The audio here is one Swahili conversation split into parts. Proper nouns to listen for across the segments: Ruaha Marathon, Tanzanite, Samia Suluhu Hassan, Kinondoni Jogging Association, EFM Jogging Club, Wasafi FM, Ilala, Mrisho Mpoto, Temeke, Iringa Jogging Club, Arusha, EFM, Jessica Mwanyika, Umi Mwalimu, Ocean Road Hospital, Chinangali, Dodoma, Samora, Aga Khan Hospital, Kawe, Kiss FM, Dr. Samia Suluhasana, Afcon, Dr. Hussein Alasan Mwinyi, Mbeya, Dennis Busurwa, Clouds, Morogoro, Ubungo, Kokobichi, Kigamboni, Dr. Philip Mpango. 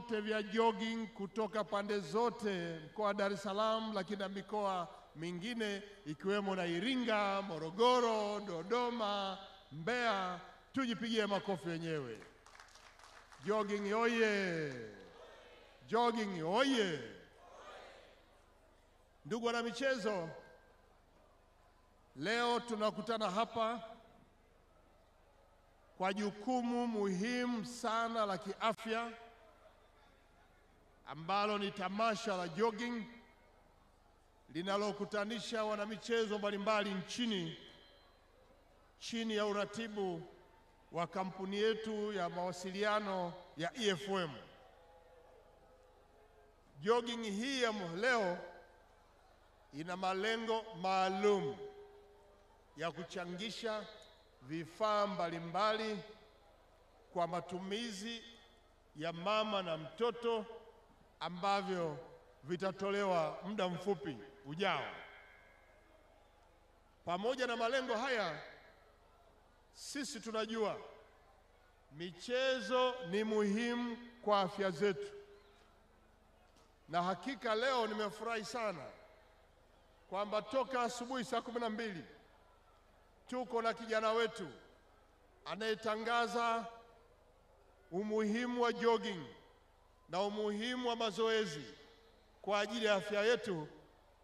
vyote vya jogging kutoka pande zote mkoa wa Dar es Salaam, lakini na mikoa mingine ikiwemo na Iringa, Morogoro, Dodoma, Mbeya. Tujipigie makofi wenyewe. Jogging oye! Jogging oye! Ndugu wana michezo, leo tunakutana hapa kwa jukumu muhimu sana la kiafya ambalo ni tamasha la jogging linalokutanisha wanamichezo mbalimbali nchini chini ya uratibu wa kampuni yetu ya mawasiliano ya EFM. Jogging hii ya leo ina malengo maalum ya kuchangisha vifaa mbalimbali kwa matumizi ya mama na mtoto ambavyo vitatolewa muda mfupi ujao. Pamoja na malengo haya, sisi tunajua michezo ni muhimu kwa afya zetu. Na hakika leo nimefurahi sana kwamba toka asubuhi saa 12 tuko na kijana wetu anayetangaza umuhimu wa jogging na umuhimu wa mazoezi kwa ajili ya afya yetu.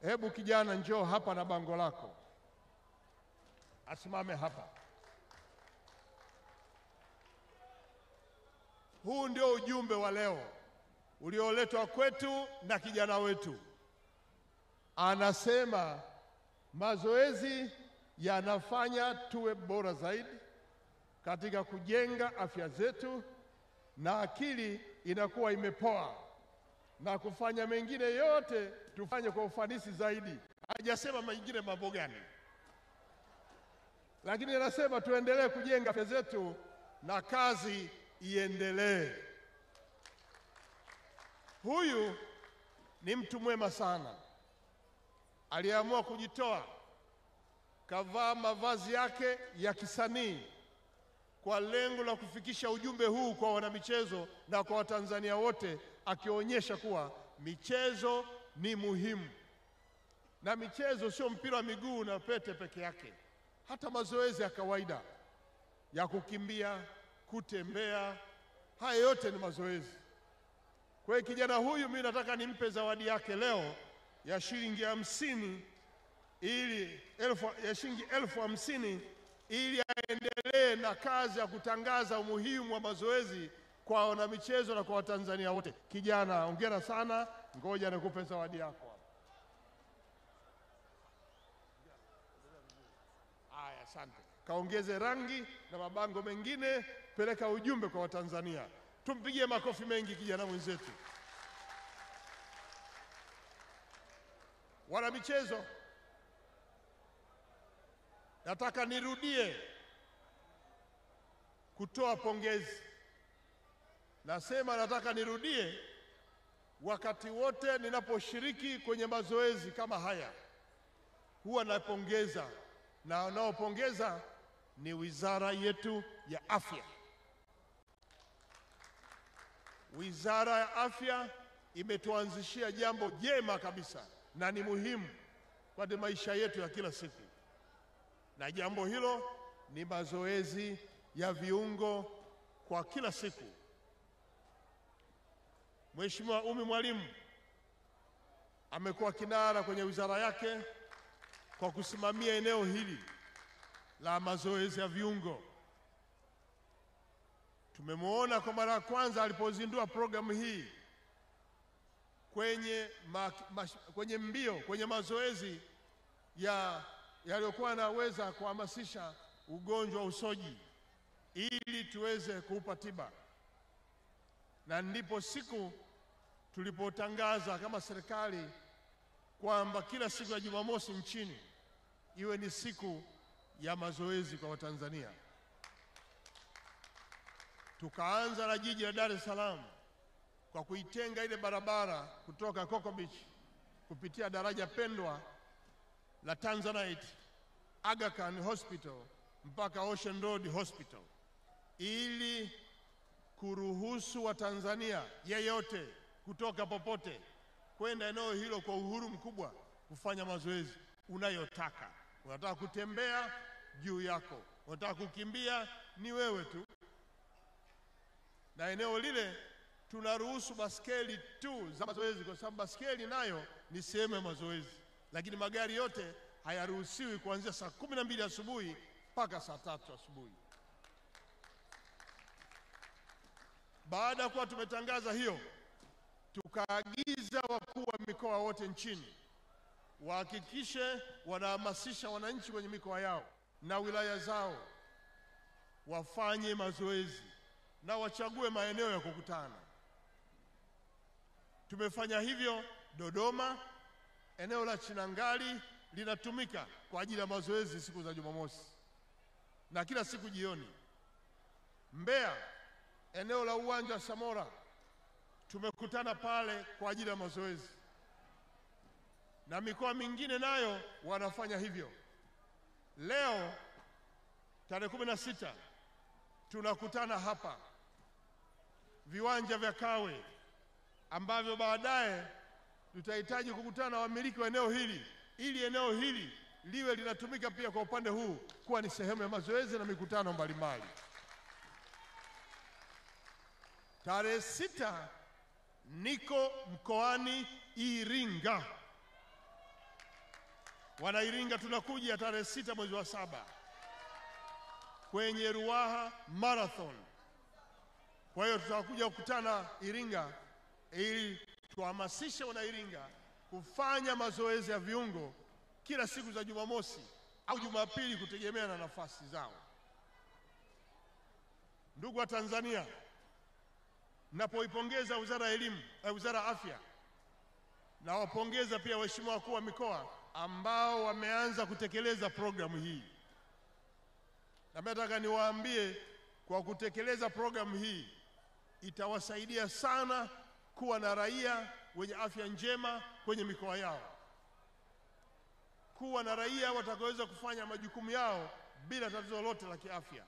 Hebu kijana, njoo hapa na bango lako. Asimame hapa. Huu ndio ujumbe wa leo ulioletwa kwetu na kijana wetu. Anasema mazoezi yanafanya tuwe bora zaidi katika kujenga afya zetu, na akili inakuwa imepoa na kufanya mengine yote tufanye kwa ufanisi zaidi. Hajasema mengine mambo gani, lakini anasema tuendelee kujenga afya zetu na kazi iendelee. Huyu ni mtu mwema sana. Aliamua kujitoa, kavaa mavazi yake ya kisanii kwa lengo la kufikisha ujumbe huu kwa wanamichezo na kwa Watanzania wote, akionyesha kuwa michezo ni muhimu. Na michezo sio mpira wa miguu na pete peke yake, hata mazoezi ya kawaida ya kukimbia, kutembea, haya yote ni mazoezi. Kwa hiyo kijana huyu mimi nataka nimpe zawadi yake leo ya shilingi 50 ili shilingi 1050 ili aendelee na kazi ya kutangaza umuhimu wa mazoezi kwa wanamichezo na kwa Watanzania wote. Kijana, hongera sana. Ngoja nikupe zawadi yako. Aya, asante. Kaongeze rangi na mabango mengine, peleka ujumbe kwa Watanzania. Tumpigie makofi mengi kijana mwenzetu. Wanamichezo, nataka nirudie kutoa pongezi. Nasema nataka nirudie wakati wote ninaposhiriki kwenye mazoezi kama haya. Huwa napongeza, na wanaopongeza ni wizara yetu ya afya. Wizara ya afya imetuanzishia jambo jema kabisa na ni muhimu kwa maisha yetu ya kila siku. Na jambo hilo ni mazoezi ya viungo kwa kila siku. Mheshimiwa Umi Mwalimu amekuwa kinara kwenye wizara yake kwa kusimamia eneo hili la mazoezi ya viungo. Tumemwona kwa mara ya kwanza alipozindua programu hii kwenye mbio, kwenye mazoezi yaliyokuwa yanaweza kuhamasisha ugonjwa wa usoji ili tuweze kuupa tiba. Na ndipo siku tulipotangaza kama serikali kwamba kila siku ya Jumamosi nchini iwe ni siku ya mazoezi kwa Watanzania. Tukaanza na jiji la Dar es Salaam kwa kuitenga ile barabara kutoka Kokobichi kupitia daraja pendwa la Tanzanite, Aga Khan Hospital mpaka Ocean Road Hospital, ili kuruhusu Watanzania yeyote kutoka popote kwenda eneo hilo kwa uhuru mkubwa kufanya mazoezi unayotaka. Unataka kutembea, juu yako. Unataka kukimbia, ni wewe tu. Na eneo lile tunaruhusu baskeli tu za mazoezi, kwa sababu baskeli nayo ni sehemu ya mazoezi. Lakini magari yote hayaruhusiwi kuanzia saa 12 asubuhi mpaka saa 3 asubuhi. Baada ya kuwa tumetangaza hiyo, tukaagiza wakuu wa mikoa wote nchini wahakikishe wanahamasisha wananchi kwenye mikoa yao na wilaya zao wafanye mazoezi na wachague maeneo ya kukutana. Tumefanya hivyo Dodoma, eneo la Chinangali linatumika kwa ajili ya mazoezi siku za Jumamosi na kila siku jioni. Mbeya, eneo la uwanja wa Samora, tumekutana pale kwa ajili ya mazoezi. Na mikoa mingine nayo wanafanya hivyo. Leo tarehe 16 tunakutana hapa viwanja vya Kawe, ambavyo baadaye tutahitaji kukutana wamiliki wa eneo hili ili eneo hili liwe linatumika pia kwa upande huu kuwa ni sehemu ya mazoezi na mikutano mbalimbali. Tarehe 6 niko mkoani Iringa. Wana Iringa tunakuja tarehe 6 mwezi wa 7 kwenye Ruaha Marathon. Kwa hiyo tutakuja kukutana Iringa ili tuhamasishe wana Iringa kufanya mazoezi ya viungo kila siku za Jumamosi au Jumapili kutegemea na nafasi zao. Ndugu wa Tanzania, napoipongeza Wizara ya Elimu, Wizara ya Afya, na wapongeza pia waheshimiwa wakuu wa mikoa ambao wameanza kutekeleza programu hii. Na nataka niwaambie kwa kutekeleza programu hii itawasaidia sana kuwa na raia wenye afya njema kwenye mikoa yao, kuwa na raia watakaoweza kufanya majukumu yao bila tatizo lolote la kiafya,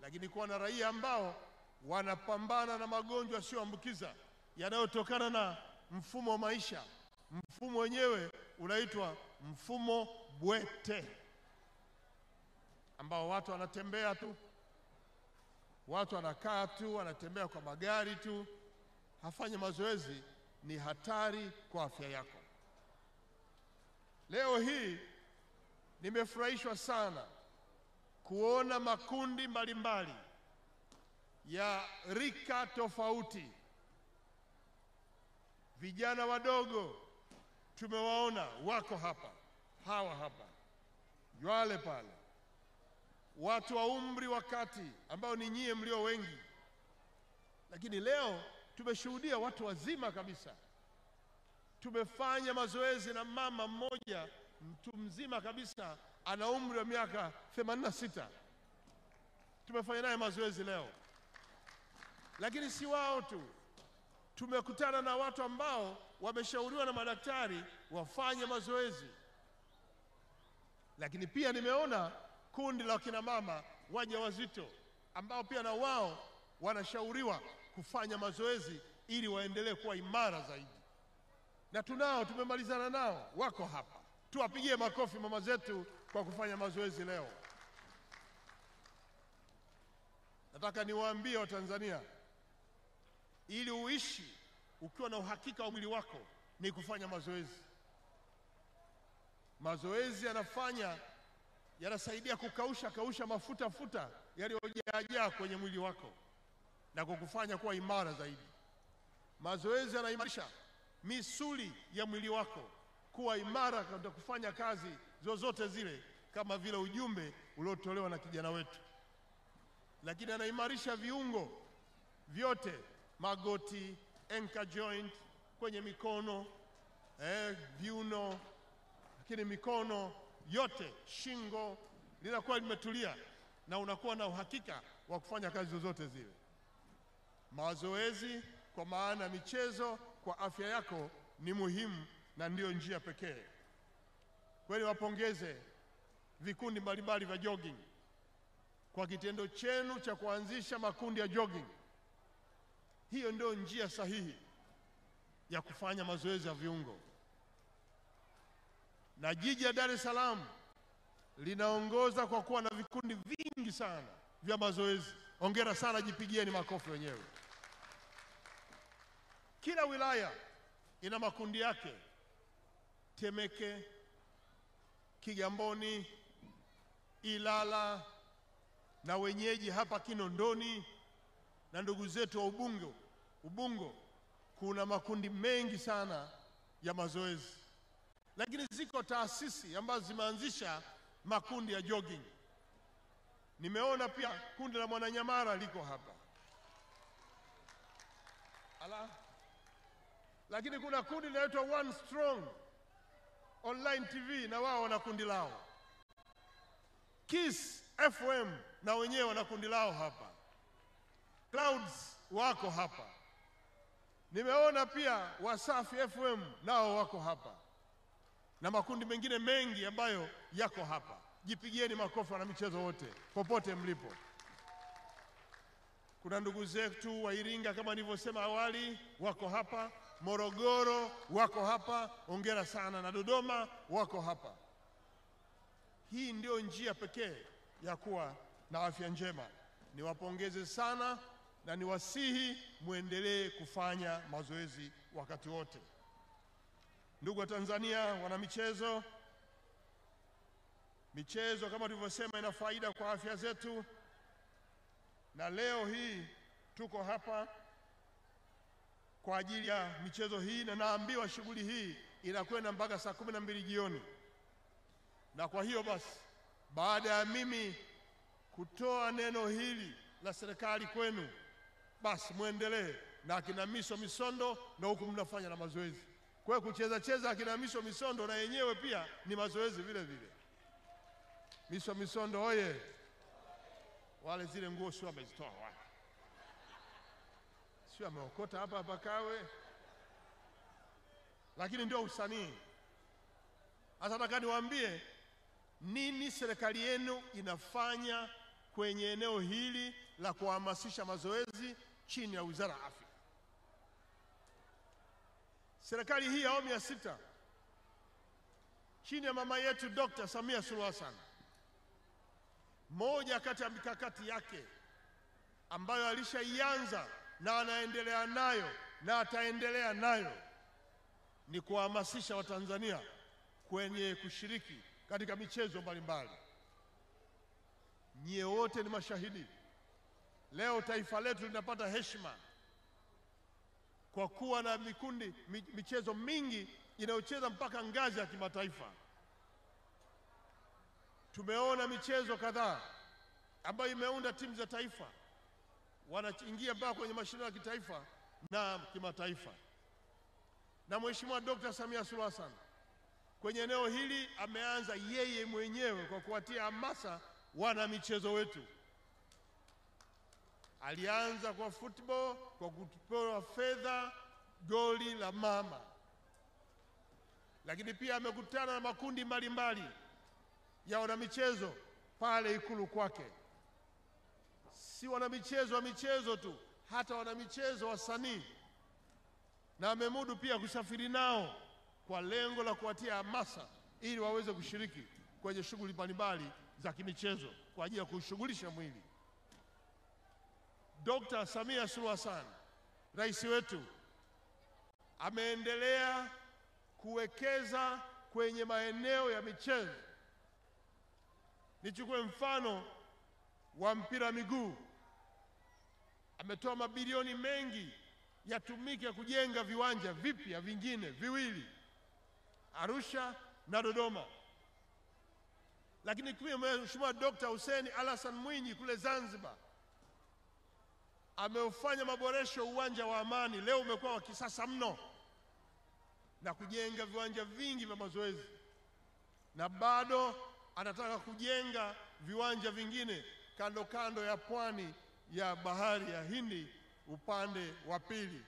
lakini kuwa na raia ambao wanapambana na magonjwa yasiyoambukiza yanayotokana na mfumo wa maisha. Mfumo wenyewe unaitwa mfumo bwete, ambao watu wanatembea tu, watu wanakaa tu, wanatembea kwa magari tu, hafanye mazoezi, ni hatari kwa afya yako. Leo hii nimefurahishwa sana kuona makundi mbalimbali ya rika tofauti. Vijana wadogo tumewaona wako hapa, hawa hapa, wale pale. Watu wa umri wa kati ambao ni nyie mlio wengi. Lakini leo tumeshuhudia watu wazima kabisa. Tumefanya mazoezi na mama mmoja, mtu mzima kabisa, ana umri wa miaka 86. Tumefanya naye mazoezi leo. Lakini si wao tu. Tumekutana na watu ambao wameshauriwa na madaktari wafanye mazoezi. Lakini pia nimeona kundi la kina mama wajawazito ambao pia na wao wanashauriwa kufanya mazoezi ili waendelee kuwa imara zaidi. Na tunao, tumemalizana nao, wako hapa. Tuwapigie makofi mama zetu kwa kufanya mazoezi leo. Nataka niwaambie Watanzania, ili uishi ukiwa na uhakika wa mwili wako ni kufanya mazoezi. Mazoezi yanasaidia kukausha mafuta yaliyojaa kwenye mwili wako na kukufanya kuwa imara zaidi. Mazoezi yanaimarisha misuli ya mwili wako kuwa imara kwa kufanya kazi zozote zile, kama vile ujumbe uliotolewa na kijana wetu. Lakini anaimarisha viungo vyote, magoti, ankle joint, kwenye mikono, viuno, lakini mikono yote, shingo, linakuwa limetulia na unakuwa na uhakika wa kufanya kazi zozote zile. Mazoezi kwa maana michezo kwa afya yako ni muhimu na ndio njia pekee. Kweli wapongeze vikundi mbalimbali vya jogging kwa kitendo chenu cha kuanzisha makundi ya jogging. Hiyo ndio njia sahihi ya kufanya mazoezi ya viungo. Na jiji la Dar es Salaam linaongoza kwa kuwa na vikundi vingi sana vya mazoezi. Hongera sana, jipigieni makofi wenyewe. Kila wilaya ina makundi yake. Temeke, Kigamboni, Ilala, na wenyeji hapa Kinondoni na ndugu zetu wa Ubungo, kuna makundi mengi sana ya mazoezi. Lakini ziko taasisi ambazo zimeanzisha makundi ya jogging. Nimeona pia kundi la Mwananyamara liko hapa. Ala. Lakini kuna kundi linaloitwa One Strong Online TV, na wao wana kundi lao. Kiss FM na wenyewe wana kundi lao hapa. Clouds wako hapa. Nimeona pia Wasafi FM nao wako hapa. Na makundi mengine mengi ambayo yako hapa. Jipigieni makofi na michezo wote popote mlipo. Kuna ndugu zetu wa Iringa kama nilivyosema awali wako hapa, Morogoro wako hapa, hongera sana, na Dodoma wako hapa. Hii ndio njia pekee ya kuwa na afya njema. Niwapongeze sana na niwasihi muendelee kufanya mazoezi wakati wote. Ndugu wa Tanzania, wana michezo. Michezo kama tulivyosema ina faida kwa afya zetu. Na leo hii tuko hapa kwa ajili ya michezo hii, na naambiwa shughuli hii inakwenda mpaka saa 12 jioni. Na kwa hiyo basi, baada ya mimi kutoa neno hili la serikali kwenu, basi muendelee na akina Misondo na huku mnafanya na mazoezi. Kwa kucheza akina Misondo na yenyewe pia ni mazoezi vile vile. Misondo oye. Wale zile nguo sio amezitoa wapi? Sio ameokota hapa Kawe. Lakini ndio usanii. Hata nataka niwaambie nini serikali yenu inafanya kwenye eneo hili la kuhamasisha mazoezi chini ya Wizara ya Afya. Serikali hii ya awamu ya 6 chini ya mama yetu Dr. Samia Suluhasana, moja kati ya mikakati yake ambayo alishaianza na anaendelea nayo na ataendelea nayo ni kuhamasisha Watanzania kwenye kushiriki katika michezo mbalimbali. Nyie wote ni mashahidi. Leo taifa letu linapata heshima kwa kuwa na vikundi, michezo mingi inayocheza mpaka ngazi ya kimataifa. Tumeona michezo kadhaa ambayo imeunda timu za taifa, wanaingia mpaka kwenye mashindano ya kitaifa na kimataifa. Na Mheshimiwa Dr. Samia Suluhu Hassan kwenye eneo hili ameanza yeye mwenyewe kwa kuwatia hamasa wana michezo wetu. Alianza kwa football kwa kutupewa fedha goli la mama. Lakini pia amekutana na makundi mbalimbali ya wanamichezo pale Ikulu kwake. Si wanamichezo wa michezo tu, hata wanamichezo wasanii. Na amemudu pia kusafiri nao kwa lengo la kuwatia hamasa ili waweze kushiriki kwenye shughuli mbalimbali za kimichezo kwa ajili ya kushughulisha mwili. Dr. Samia Suluhu Hassan, rais wetu, ameendelea kuwekeza kwenye maeneo ya michezo. Nichukue mfano wa mpira miguu. Ametoa mabilioni mengi yatumike kujenga viwanja vipya vingine viwili Arusha na Dodoma. Lakini pia Mheshimiwa Dr. Hussein Alasan Mwinyi kule Zanzibar ameufanya maboresho uwanja wa Amani, leo umekuwa wa kisasa mno, na kujenga viwanja vingi vya mazoezi. Na bado anataka kujenga viwanja vingine kando kando ya pwani ya bahari ya Hindi upande wa pili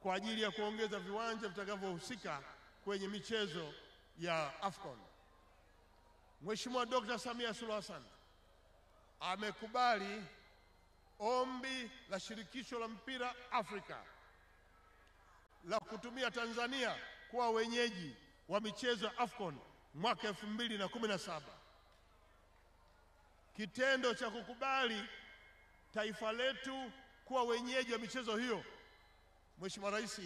kwa ajili ya kuongeza viwanja vitakavyohusika kwenye michezo ya Afcon. Mheshimiwa Dr. Samia Suluhu Hassan amekubali ombi la shirikisho la mpira Afrika la kutumia Tanzania kuwa wenyeji wa michezo ya Afcon mwaka 2017. Kitendo cha kukubali taifa letu kuwa wenyeji wa michezo hiyo, Mheshimiwa Rais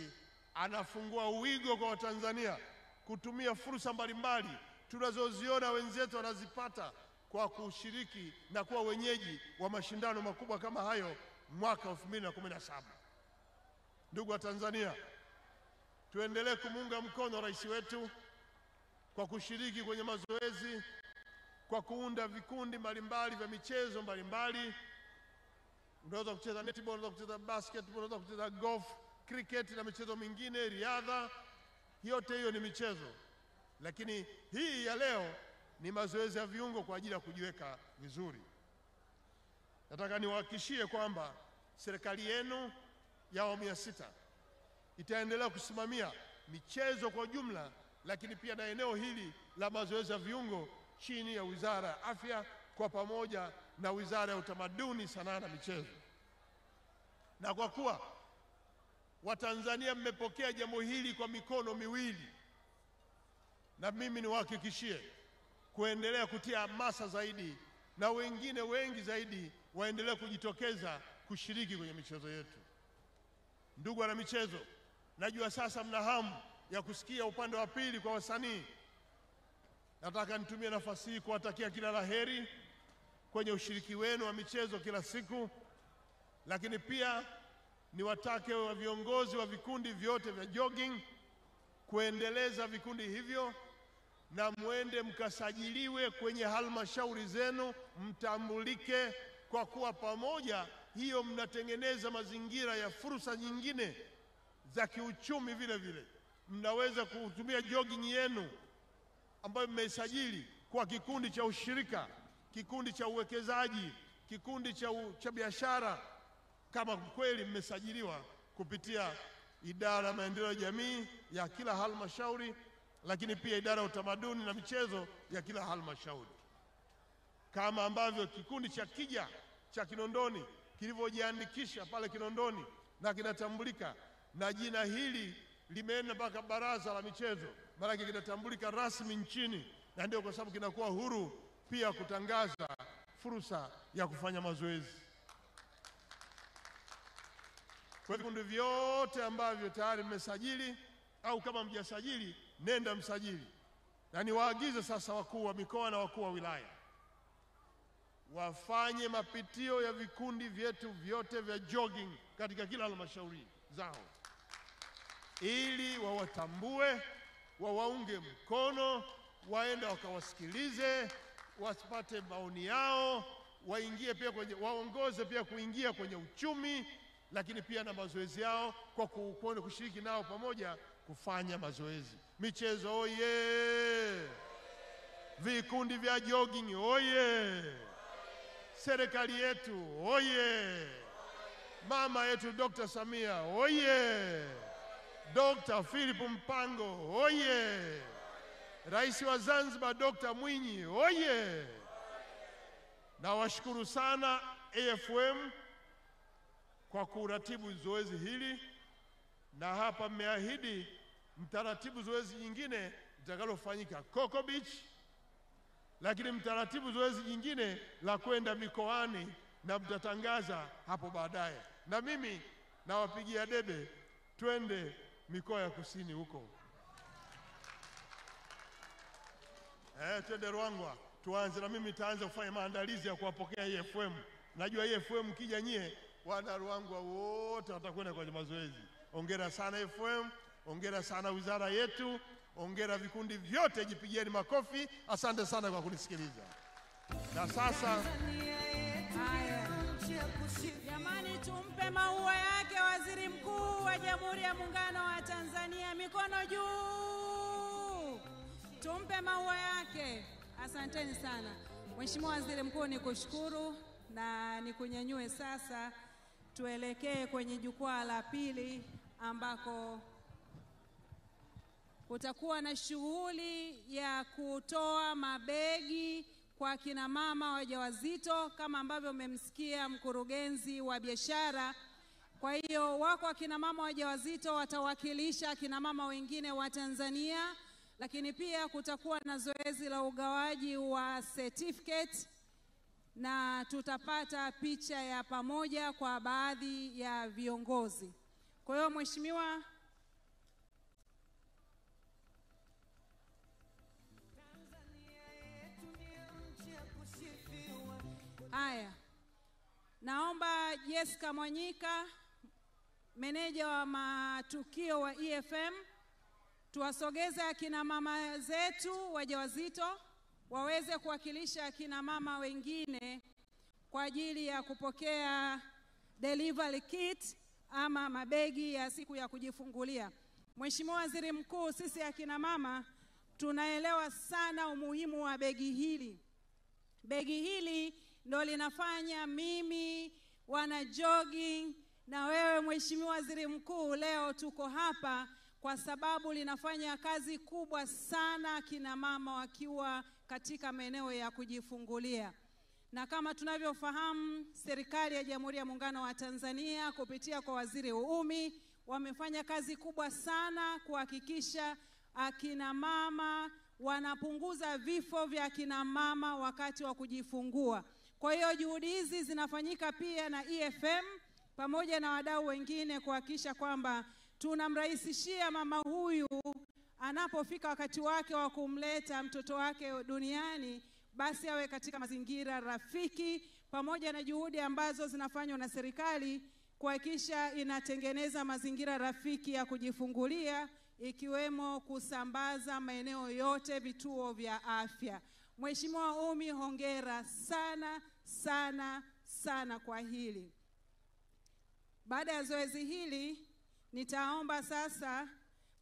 anafungua wigo kwa Tanzania kutumia fursa mbalimbali tunazoziona wenzetu wanazipata kwa kushiriki na kuwa wenyeji wa mashindano makubwa kama hayo mwaka 2017. Ndugu wa Tanzania, tuendelee kumuunga mkono rais wetu kwa kushiriki kwenye mazoezi, kwa kuunda vikundi mbalimbali vya michezo mbalimbali. Unaweza kucheza netball, unaweza kucheza basketball, unaweza kucheza golf, cricket na michezo mingine, riadha. Yote hiyo ni michezo. Lakini hii ya leo ni mazoezi ya viungo kwa ajili ya kujiweka vizuri. Nataka niwahakikishie kwamba serikali yenu ya awamu ya 6 itaendelea kusimamia michezo kwa jumla, lakini pia na eneo hili la mazoezi ya viungo chini ya Wizara ya Afya kwa pamoja na Wizara ya Utamaduni, Sanaa na Michezo. Na kwa kuwa Watanzania mmepokea jambo hili kwa mikono miwili, na mimi niwahakikishie kuendelea kutia hamasa zaidi na wengine wengi zaidi waendelee kujitokeza kushiriki kwenye michezo yetu. Ndugu wana michezo, najua sasa mna hamu ya kusikia upande wa pili kwa wasanii. Nataka nitumie nafasi hii kuwatakia kila laheri kwenye ushiriki wenu wa michezo kila siku, lakini pia niwatake wa viongozi wa vikundi vyote vya jogging kuendeleza vikundi hivyo, na muende mkasajiliwe kwenye halmashauri zenu, mtambulike, kwa kuwa pamoja hiyo mnatengeneza mazingira ya fursa nyingine za kiuchumi. Vile vile mnaweza kutumia jogging yenu ambayo mmesajili kwa kikundi cha ushirika, kikundi cha uwekezaji, kikundi cha biashara, kama kweli mmesajiliwa kupitia idara ya maendeleo ya jamii ya kila halmashauri, lakini pia idara ya utamaduni na michezo ya kila halmashauri. Kama ambavyo kikundi cha Kija cha Kinondoni kilivyojiandikisha pale Kinondoni na kinatambulika, na jina hili limeenda mpaka baraza la michezo, maana kinatambulika rasmi nchini, na ndio kwa sababu kinakuwa huru pia kutangaza fursa ya kufanya mazoezi. Kwa vikundi vyote ambavyo tayari mmesajili au kama mjasajili, nenda msajili. Na niwaagize sasa wakuu wa mikoa na wakuu wa wilaya wafanye mapitio ya vikundi vyetu vyote vya jogging katika kila halmashauri zao, ili wawatambue, wawaunge mkono, waenda wakawasikilize, wasipate maoni yao, waingie pia kwenye, waongoze pia kuingia kwenye uchumi, lakini pia na mazoezi yao kwa kuona kushiriki nao pamoja kufanya mazoezi. Michezo oye! Vikundi vya jogging oye! Serikali yetu oye! Mama yetu Dr. Samia oye! Dr. Philip Mpango oye! Rais wa Zanzibar Dr. Mwinyi oye! Na washukuru sana EFM kwa kuratibu zoezi hili, na hapa mmeahidi mtaratibu zoezi nyingine zitakalofanyika Kokobichi, lakini mtaratibu zoezi nyingine la kwenda mikoani, na mtatangaza hapo baadaye. Na mimi nawapigia debe twende mikoa ya kusini huko, twende Ruangwa tuanze, na mimi taanza kufanya maandalizi ya kuwapokea EFM. Najua EFM kija nyie wana Ruangwa wote watakwenda kwenye mazoezi. Hongera sana EFM, hongera sana wizara yetu, hongera vikundi vyote, jipigieni makofi. Asante sana kwa kunisikiliza. Na sasa jamani, tumpe maua yake Waziri Mkuu wa Jamhuri ya Muungano wa Tanzania. Mikono juu, tumpe maua yake. Asanteni sana Mheshimiwa Waziri Mkuu, nikushukuru na nikunyanyue sasa tuelekee kwenye jukwaa la pili ambako kutakuwa na shughuli ya kutoa mabegi kwa kina mama wajawazito kama ambavyo mmemsikia mkurugenzi wa biashara. Kwa hiyo wako kina mama wajawazito watawakilisha kina mama wengine wa Tanzania, lakini pia kutakuwa na zoezi la ugawaji wa certificate na tutapata picha ya pamoja kwa baadhi ya viongozi. Kwa hiyo mheshimiwa, haya, naomba Jessica Mwanyika, meneja wa matukio wa EFM, tuwasogeze akina mama zetu wajawazito waweze kuwakilisha akina mama wengine kwa ajili ya kupokea delivery kit ama mabegi ya siku ya kujifungulia. Mheshimiwa Waziri Mkuu, sisi akina mama tunaelewa sana umuhimu wa begi hili. Begi hili ndio linafanya mimi, wana jogging na wewe Mheshimiwa Waziri Mkuu leo tuko hapa, kwa sababu linafanya kazi kubwa sana kina mama wakiwa katika maeneo ya kujifungulia. Na kama tunavyofahamu, serikali ya Jamhuri ya Muungano wa Tanzania kupitia kwa Waziri Uumi wamefanya kazi kubwa sana kuhakikisha akina mama wanapunguza vifo vya kina mama wakati wa kujifungua. Kwa hiyo juhudi hizi zinafanyika pia na EFM pamoja na wadau wengine kuhakikisha kwamba tunamrahisishia mama huyu anapofika wakati wake wa kumleta mtoto wake duniani, basi awe katika mazingira rafiki, pamoja na juhudi ambazo zinafanywa na serikali kuhakikisha inatengeneza mazingira rafiki ya kujifungulia, ikiwemo kusambaza maeneo yote vituo vya afya. Mheshimiwa Umi, hongera sana sana sana kwa hili. Baada ya zoezi hili, nitaomba sasa,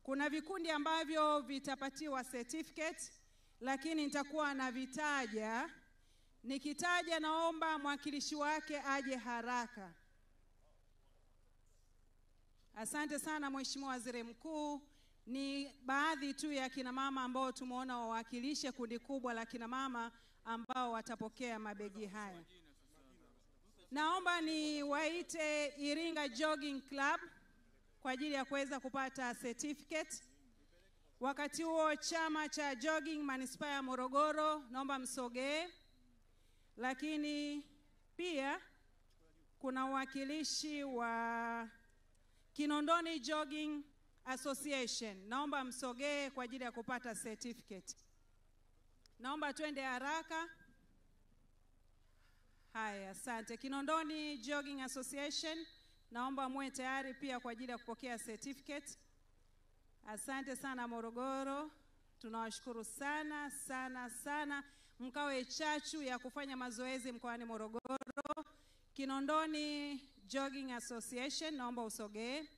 kuna vikundi ambavyo vitapatiwa certificate, lakini nitakuwa na vitaja. Nikitaja naomba mwakilishi wake aje haraka. Asante sana Mheshimiwa Waziri Mkuu. Ni baadhi tu ya kina mama ambao tumeona wawakilishe kundi kubwa la kina mama ambao watapokea mabegi haya. Naomba ni waite Iringa Jogging Club kwa ajili ya kuweza kupata certificate. Wakati huo chama cha jogging manispaa ya Morogoro naomba msogee. Lakini pia kuna wakilishi wa Kinondoni Jogging Association, naomba msogee kwa ajili ya kupata certificate. Naomba twende haraka. Haya, asante. Kinondoni Jogging Association, naomba muwe tayari pia kwa ajili ya kupokea certificate. Asante sana Morogoro. Tunawashukuru sana sana sana, mkawe chachu ya kufanya mazoezi mkoani Morogoro. Kinondoni Jogging Association, naomba usogee.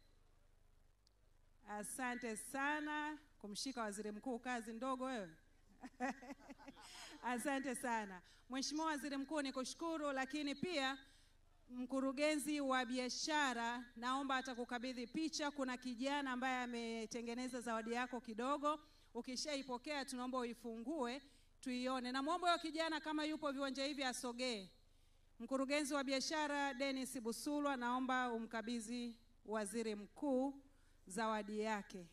Asante sana. Kumshika Waziri Mkuu kazi ndogo wewe. Asante sana Mheshimiwa Waziri Mkuu, nikushukuru. Lakini pia mkurugenzi wa biashara, naomba atakukabidhi picha. Kuna kijana ambaye ametengeneza zawadi yako kidogo, ukishaipokea tunaomba uifungue tuione, na muombe huyo kijana kama yupo viwanja hivi asogee. Mkurugenzi wa biashara Dennis Busurwa, naomba umkabidhi Waziri Mkuu zawadi yake.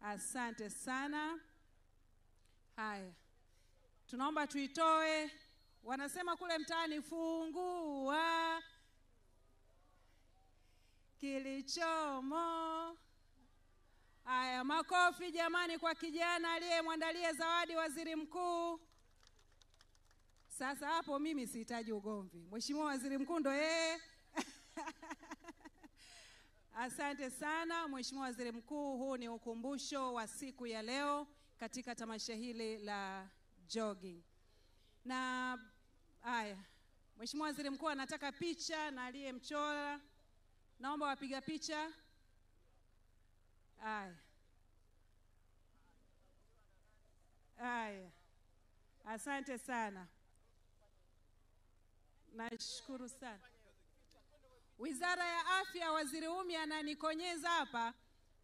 Asante sana. Haya, tunaomba tuitoe. Wanasema kule mtaani, fungua kilichomo. Haya, makofi jamani kwa kijana aliyemwandalia zawadi Waziri Mkuu. Sasa hapo mimi sihitaji ugomvi. Mheshimiwa Waziri Mkuu ndo yeye. Asante sana Mheshimiwa Waziri Mkuu, huu ni ukumbusho wa siku ya leo katika tamasha hili la jogging. Na haya, Mheshimiwa Waziri Mkuu anataka picha na aliyemchora. Naomba wapiga picha. Haya. Haya. Asante sana. Nashukuru sana. Wizara ya Afya, Waziri Umi ananikonyeza hapa,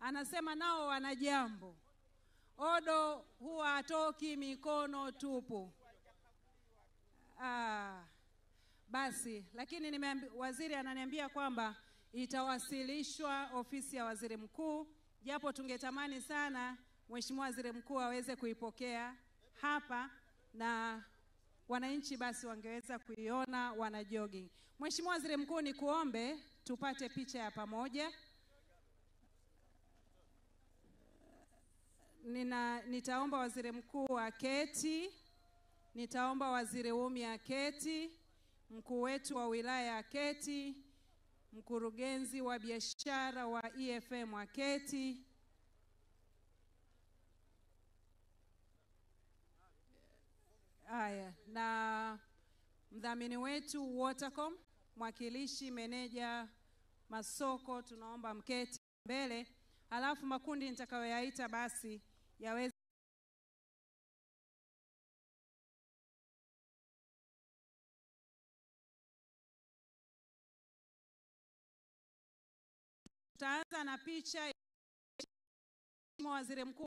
anasema nao wana jambo. Odo huwa atoki mikono tupu. Basi, lakini waziri ananiambia kwamba itawasilishwa ofisi ya waziri mkuu, japo tungetamani sana mheshimiwa waziri mkuu aweze kuipokea hapa na wananchi basi wangeweza kuiona wana jogging. Mheshimiwa waziri mkuu, ni kuombe tupate picha ya pamoja. Nitaomba waziri mkuu aketi, nitaomba waziri umi aketi, mkuu wetu wa wilaya aketi, mkurugenzi wa biashara wa EFM aketi. Haya, na mdhamini wetu Watercom, mwakilishi, meneja masoko, tunaomba mketi mbele. Alafu makundi nitakayoyaita basi yaweze tutaanza na picha ya waziri mkuu.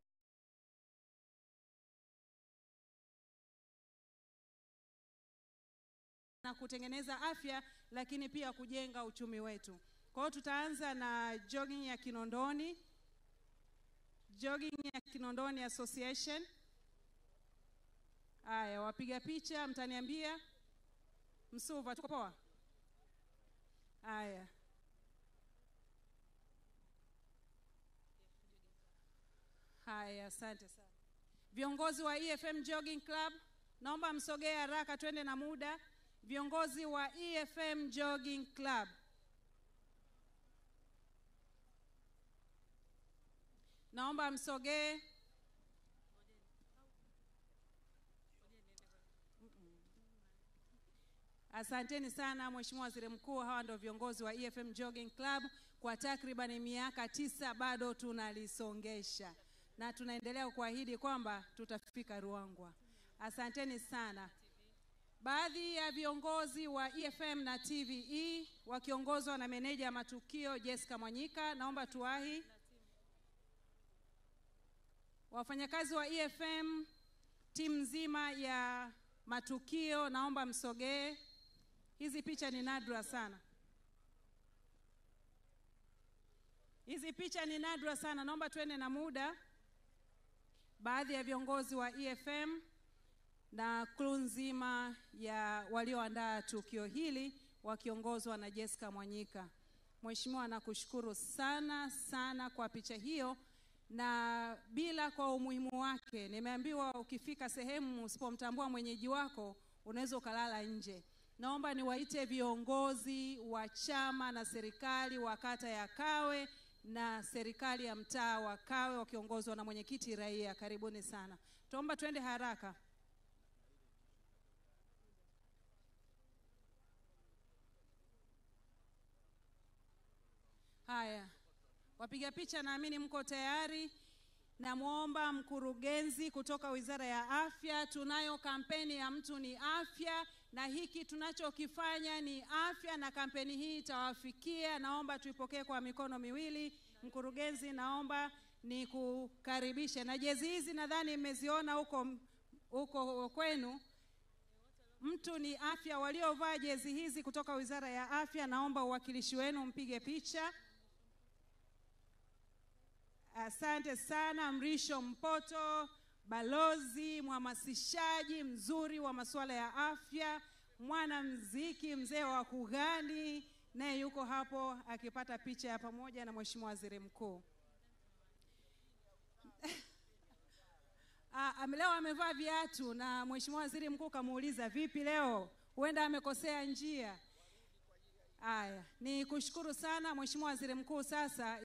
Na kutengeneza afya lakini pia kujenga uchumi wetu. Kwa hiyo tutaanza na jogging ya Kinondoni, jogging ya Kinondoni Association. Haya, wapiga picha mtaniambia. Msuva tuko poa? Haya. Haya, asante sana. Viongozi wa EFM Jogging Club, naomba msogee haraka twende na muda. Viongozi wa EFM Jogging Club, naomba msogee. Asanteni sana mheshimiwa waziri mkuu. Hawa ndio viongozi wa EFM Jogging Club. Kwa takriban miaka 9 bado tunalisongesha na tunaendelea kuahidi kwamba tutafika Ruangwa. Asanteni sana. Baadhi ya viongozi wa EFM na TVE wakiongozwa na meneja ya matukio Jessica Mwanyika, naomba tuwahi. Wafanyakazi wa EFM, timu nzima ya matukio, naomba msogee. Hizi picha ni nadra sana. Hizi picha ni nadra sana, naomba tuende na muda. Baadhi ya viongozi wa EFM na crew nzima ya walioandaa tukio hili wakiongozwa na Jessica Mwanyika. Mheshimiwa, nakushukuru sana sana kwa picha hiyo, na bila kwa umuhimu wake nimeambiwa ukifika sehemu usipomtambua mwenyeji wako unaweza ukalala nje. Naomba niwaite viongozi wa chama na serikali wa kata ya Kawe na serikali ya mtaa wa Kawe wakiongozwa na mwenyekiti Raia, karibuni sana. Tuomba twende haraka. Haya, wapiga picha naamini mko tayari. Na muomba mkurugenzi kutoka Wizara ya Afya, tunayo kampeni ya mtu ni afya, na hiki tunachokifanya ni afya na kampeni hii itawafikia. Naomba tuipokee kwa mikono miwili. Mkurugenzi, naomba nikukaribishe. Na jezi hizi nadhani mmeziona huko kwenu. Mtu ni afya, waliovaa jezi hizi kutoka Wizara ya Afya, naomba uwakilishi wenu mpige picha. Asante sana Mrisho Mpoto, balozi mhamasishaji mzuri wa masuala ya afya, mwana mziki, mzee wa kugani, naye yuko hapo akipata picha ya pamoja na mheshimiwa waziri mkuu. Leo amevaa viatu na mheshimiwa waziri mkuu kamuuliza vipi leo, huenda amekosea njia. Haya, ni kushukuru sana mheshimiwa waziri mkuu. Sasa